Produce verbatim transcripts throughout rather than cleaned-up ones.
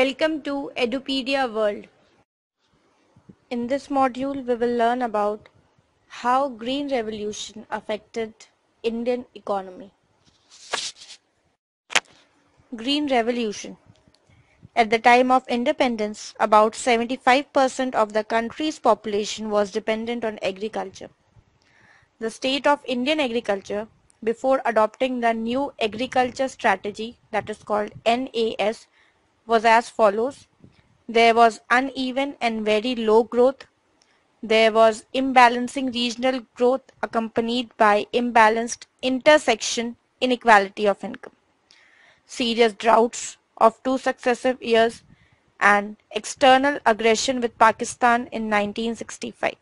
Welcome to Edupedia World. In this module we will learn about how Green Revolution affected Indian economy. Green Revolution. At the time of independence, about seventy-five percent of the country's population was dependent on agriculture. The state of Indian agriculture before adopting the new agriculture strategy, that is called N A S, was as follows. There was uneven and very low growth. There was imbalancing regional growth accompanied by imbalanced intersection inequality of income. Serious droughts of two successive years and external aggression with Pakistan in nineteen sixty-five.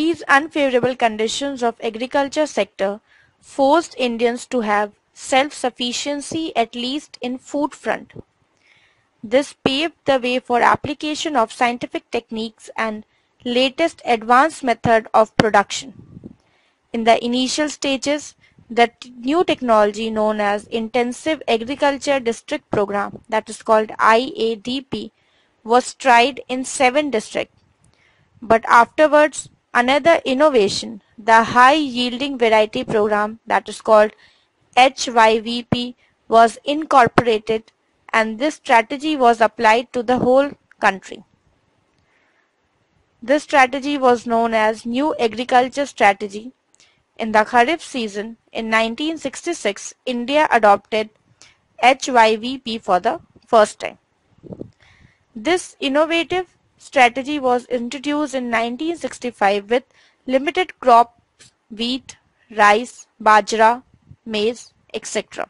These unfavorable conditions of agriculture sector forced Indians to have self-sufficiency at least in food front. This paved the way for application of scientific techniques and latest advanced method of production. In the initial stages, the new technology known as Intensive Agriculture District Program, that is called I A D P, was tried in seven districts. But afterwards, another innovation, the High Yielding Variety Program, that is called H Y V P, was incorporated, and this strategy was applied to the whole country. This strategy was known as New Agriculture Strategy. In the Kharif season in nineteen sixty-six, India adopted H Y V P for the first time. This innovative strategy was introduced in nineteen sixty-five with limited crops, wheat, rice, bajra, maize, et cetera.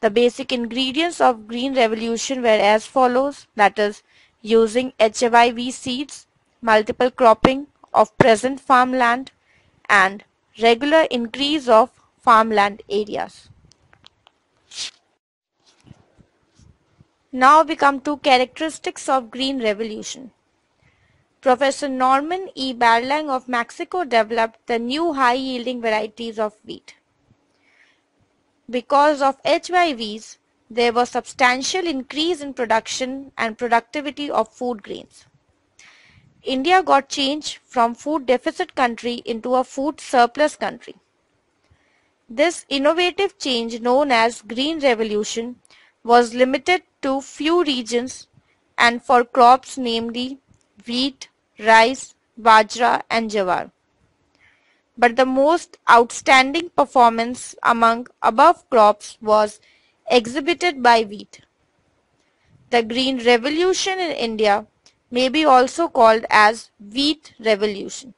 The basic ingredients of Green Revolution were as follows, that is, using H Y V seeds, multiple cropping of present farmland, and regular increase of farmland areas. Now we come to characteristics of Green Revolution. Professor Norman E. Borlaug of Mexico developed the new high-yielding varieties of wheat. Because of H Y Vs, there was substantial increase in production and productivity of food grains. India got changed from food deficit country into a food surplus country. This innovative change known as Green Revolution was limited to few regions and for crops namely wheat, rice, bajra and jawar. But the most outstanding performance among above crops was exhibited by wheat. The Green Revolution in India may be also called as Wheat Revolution.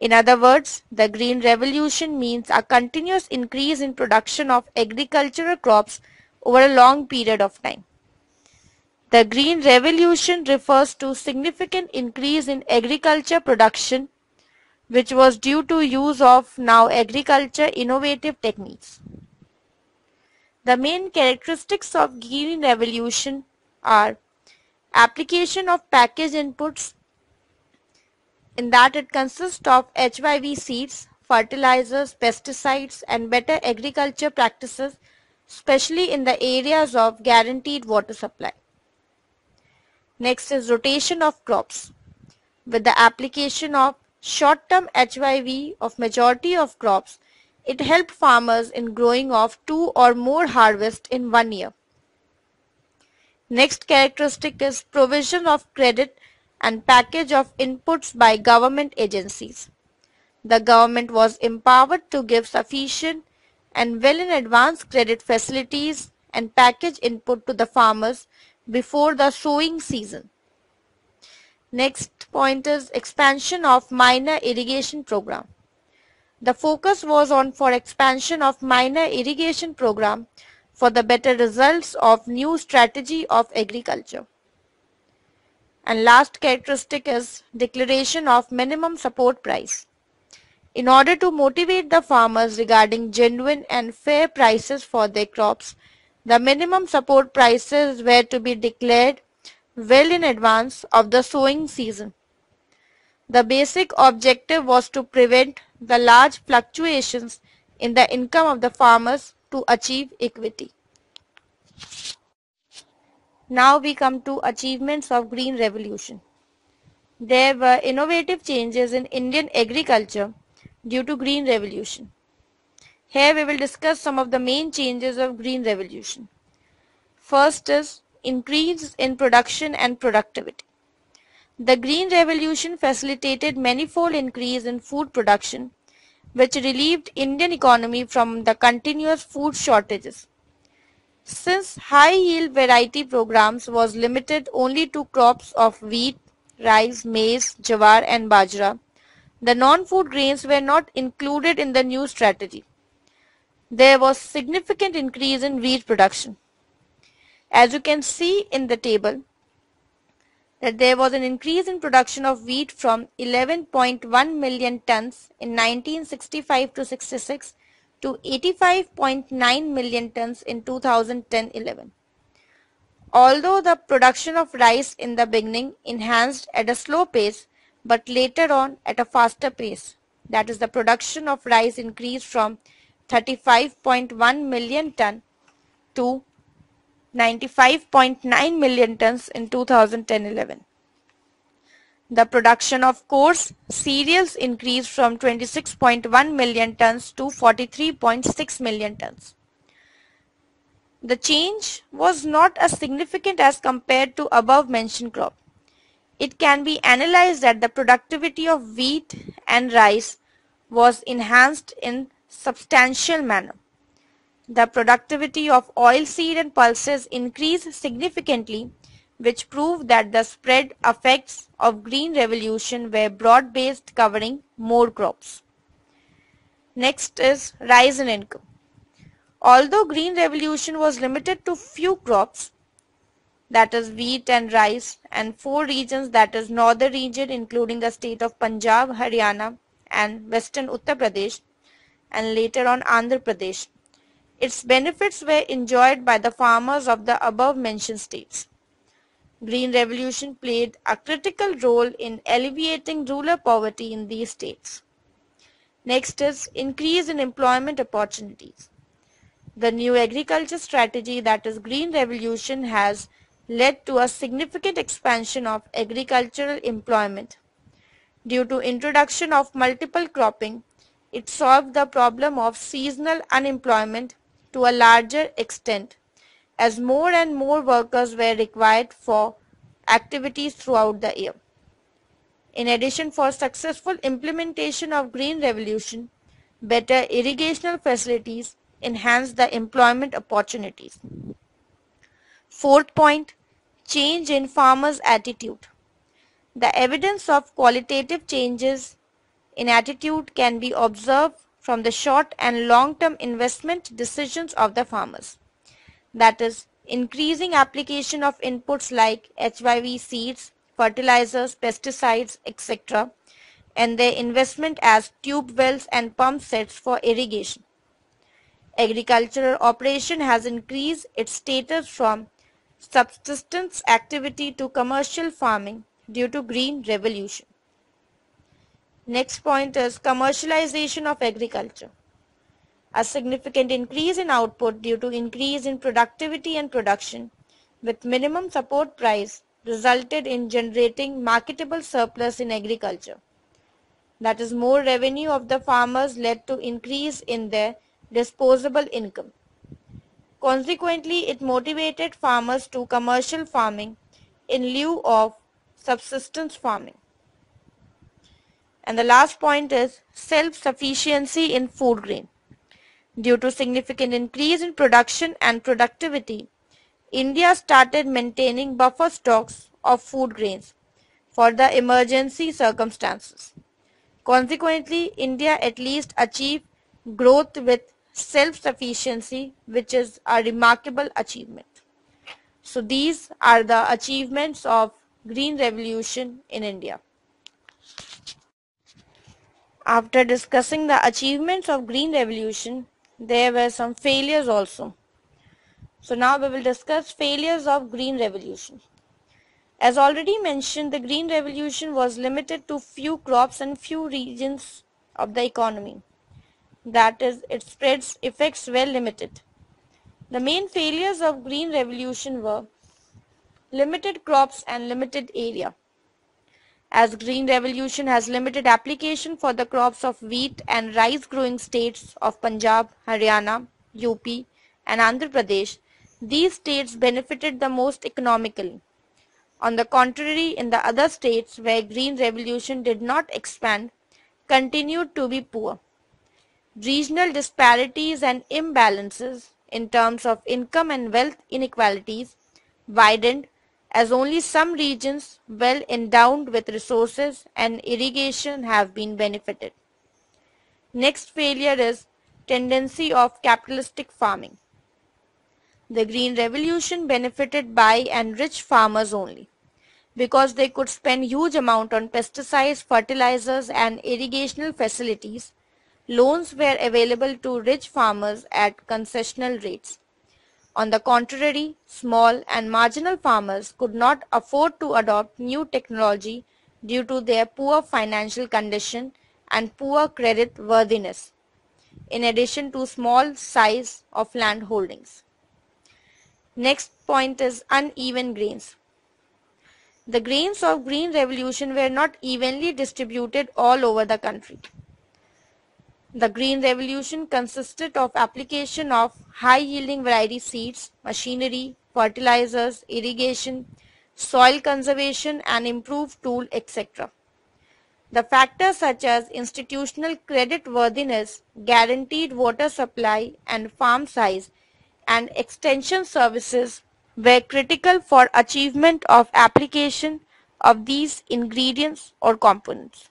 In other words, the Green Revolution means a continuous increase in production of agricultural crops over a long period of time. The Green Revolution refers to significant increase in agriculture production, which was due to use of now agriculture innovative techniques. The main characteristics of Green Revolution are application of package inputs, in that it consists of H Y V seeds, fertilizers, pesticides and better agriculture practices, especially in the areas of guaranteed water supply. Next is rotation of crops. With the application of short-term H Y V of majority of crops, it helped farmers in growing of two or more harvests in one year. Next characteristic is provision of credit and package of inputs by government agencies. The government was empowered to give sufficient and well in advance credit facilities and package input to the farmers before the sowing season. Next point is expansion of minor irrigation program. The focus was on for expansion of minor irrigation program for the better results of new strategy of agriculture. And last characteristic is declaration of minimum support price. In order to motivate the farmers regarding genuine and fair prices for their crops, the minimum support prices were to be declared well in advance of the sowing season. The basic objective was to prevent the large fluctuations in the income of the farmers to achieve equity. Now we come to achievements of Green Revolution. There were innovative changes in Indian agriculture due to Green Revolution. Here we will discuss some of the main changes of Green Revolution. First is increase in production and productivity. The Green Revolution facilitated manifold increase in food production, which relieved Indian economy from the continuous food shortages. Since high-yield variety programs was limited only to crops of wheat, rice, maize, jawar and bajra, the non-food grains were not included in the new strategy. There was significant increase in wheat production. As you can see in the table, that there was an increase in production of wheat from eleven point one million tons in nineteen sixty-five to sixty-six to eighty-five point nine million tons in two thousand ten to eleven. Although the production of rice in the beginning enhanced at a slow pace, but later on at a faster pace, that is, the production of rice increased from thirty-five point one million ton to ninety-five point nine million tons in two thousand ten to eleven. The production of coarse cereals increased from twenty-six point one million tons to forty-three point six million tons. The change was not as significant as compared to above mentioned crop. It can be analyzed that the productivity of wheat and rice was enhanced in substantial manner. The productivity of oilseed and pulses increased significantly, which proved that the spread effects of Green Revolution were broad-based, covering more crops. Next is rise in income. Although Green Revolution was limited to few crops, that is wheat and rice, and four regions, that is northern region including the state of Punjab, Haryana and western Uttar Pradesh and later on Andhra Pradesh, its benefits were enjoyed by the farmers of the above-mentioned states. Green Revolution played a critical role in alleviating rural poverty in these states. Next is increase in employment opportunities. The new agriculture strategy, that is Green Revolution, has led to a significant expansion of agricultural employment. Due to introduction of multiple cropping, it solved the problem of seasonal unemployment to a larger extent, as more and more workers were required for activities throughout the year. In addition, for successful implementation of Green Revolution, better irrigational facilities enhanced the employment opportunities. Fourth point, change in farmers' attitude. The evidence of qualitative changes in attitude can be observed from the short and long-term investment decisions of the farmers. That is, increasing application of inputs like H I V seeds, fertilizers, pesticides, et cetera, and their investment as tube wells and pump sets for irrigation. Agricultural operation has increased its status from subsistence activity to commercial farming due to Green Revolution. Next point is commercialization of agriculture. A significant increase in output due to increase in productivity and production with minimum support price resulted in generating marketable surplus in agriculture. That is, more revenue of the farmers led to increase in their disposable income. Consequently, it motivated farmers to commercial farming in lieu of subsistence farming. And the last point is self-sufficiency in food grain. Due to significant increase in production and productivity, India started maintaining buffer stocks of food grains for the emergency circumstances. Consequently, India at least achieved growth with self-sufficiency, which is a remarkable achievement. So these are the achievements of Green Revolution in India. After discussing the achievements of Green Revolution, there were some failures also. So now we will discuss failures of Green Revolution. As already mentioned, the Green Revolution was limited to few crops and few regions of the economy. That is, its spread's effects were limited. The main failures of Green Revolution were limited crops and limited area. As green revolution has limited application for the crops of wheat and rice growing states of Punjab, Haryana, U P and Andhra Pradesh, these states benefited the most economically. On the contrary, in the other states where green revolution did not expand, continued to be poor. Regional disparities and imbalances in terms of income and wealth inequalities widened, as only some regions well endowed with resources and irrigation have been benefited. Next failure is tendency of capitalistic farming. The Green Revolution benefited by and rich farmers only, because they could spend huge amount on pesticides, fertilizers and irrigational facilities. Loans were available to rich farmers at concessional rates. On the contrary, small and marginal farmers could not afford to adopt new technology due to their poor financial condition and poor credit worthiness, in addition to small size of land holdings. Next point is uneven grains. The grains of Green Revolution were not evenly distributed all over the country. The Green Revolution consisted of application of high-yielding variety seeds, machinery, fertilizers, irrigation, soil conservation and improved tool, et cetera. The factors such as institutional credit worthiness, guaranteed water supply and farm size and extension services were critical for achievement of application of these ingredients or components.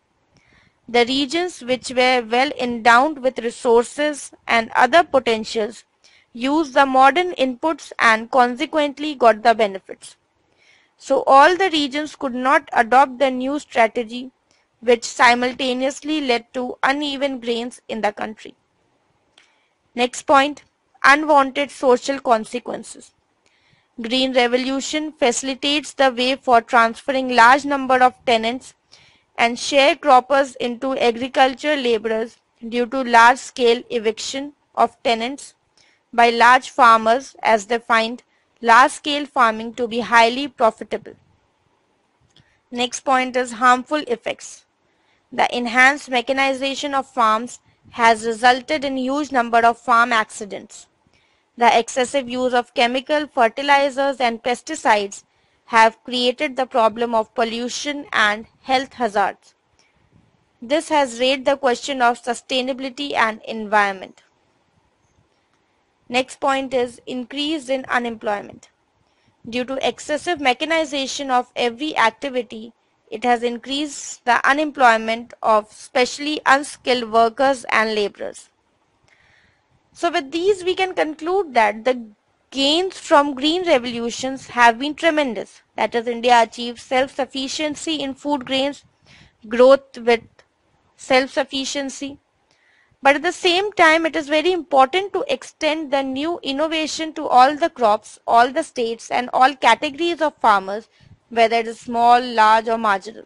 The regions which were well endowed with resources and other potentials used the modern inputs and consequently got the benefits. So all the regions could not adopt the new strategy, which simultaneously led to uneven grains in the country. Next point, unwanted social consequences. Green Revolution facilitates the way for transferring large number of tenants and sharecroppers into agriculture laborers due to large-scale eviction of tenants by large farmers, as they find large-scale farming to be highly profitable. Next point is harmful effects. The enhanced mechanization of farms has resulted in huge number of farm accidents. The excessive use of chemical fertilizers and pesticides have created the problem of pollution and health hazards. This has raised the question of sustainability and environment. Next point is increase in unemployment. Due to excessive mechanization of every activity, it has increased the unemployment of especially unskilled workers and laborers. So with these we can conclude that the gains from green revolutions have been tremendous. That is, India achieved self-sufficiency in food grains, growth with self-sufficiency. But at the same time, it is very important to extend the new innovation to all the crops, all the states and all categories of farmers, whether it is small, large or marginal.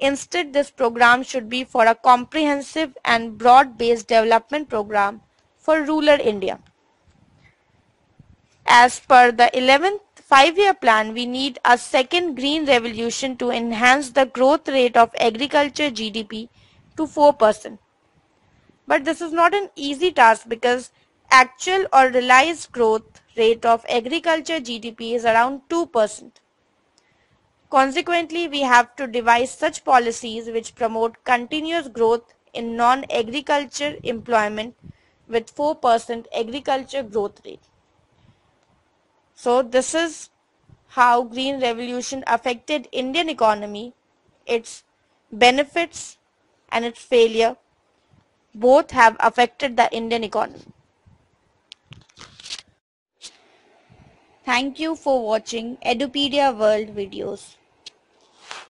Instead, this program should be for a comprehensive and broad-based development program for rural India. As per the eleventh five-year plan, we need a second green revolution to enhance the growth rate of agriculture G D P to four percent. But this is not an easy task, because actual or realized growth rate of agriculture G D P is around two percent. Consequently, we have to devise such policies which promote continuous growth in non-agriculture employment with four percent agriculture growth rate. So this is how Green Revolution affected Indian economy, its benefits and its failure. Both have affected the Indian economy. Thank you for watching Edupedia World videos.